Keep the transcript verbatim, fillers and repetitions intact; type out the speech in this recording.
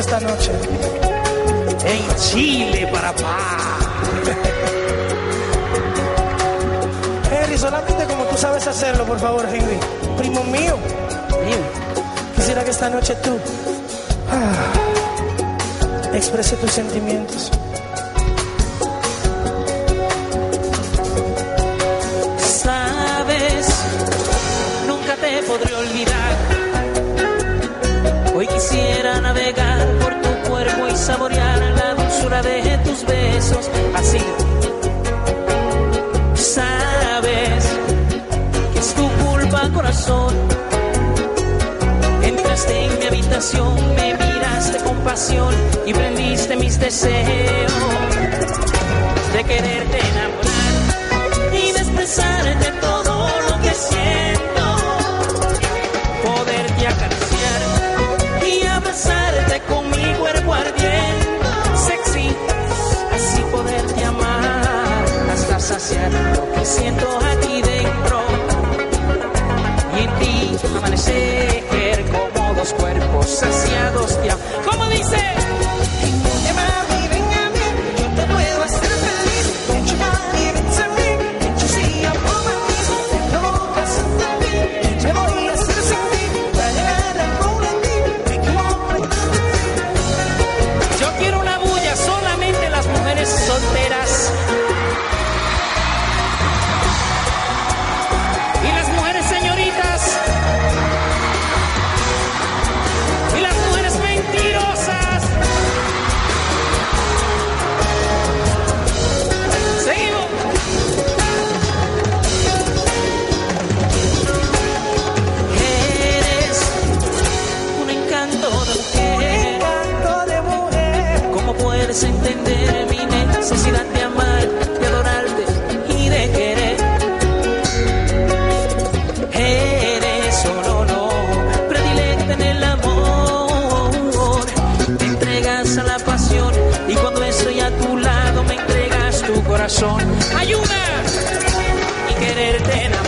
esta noche en Chile para paz. Henry, solamente como tú sabes hacerlo, por favor, Henry, primo mío, quisiera que esta noche tú ah, exprese tus sentimientos. Sabes, nunca te podré olvidar. Hoy quisiera navegar por tu cuerpo y saborear la dulzura de tus besos, así. Sabes que es tu culpa, corazón. Entraste en mi habitación, me miraste con pasión y prendiste mis deseos de quererte enamorar y de expresarte todo lo que siento, poderte acariciar con mi cuerpo ardiendo, sexy, así poderte amar hasta saciar lo que siento aquí dentro y en ti amanecer como dos cuerpos saciados ya. ¿Cómo dice? Entender mi necesidad de amar, de adorarte y de querer. Eres solo no, predilecta en el amor. Te entregas a la pasión y cuando estoy a tu lado me entregas tu corazón. Ayuda y quererte enamorar.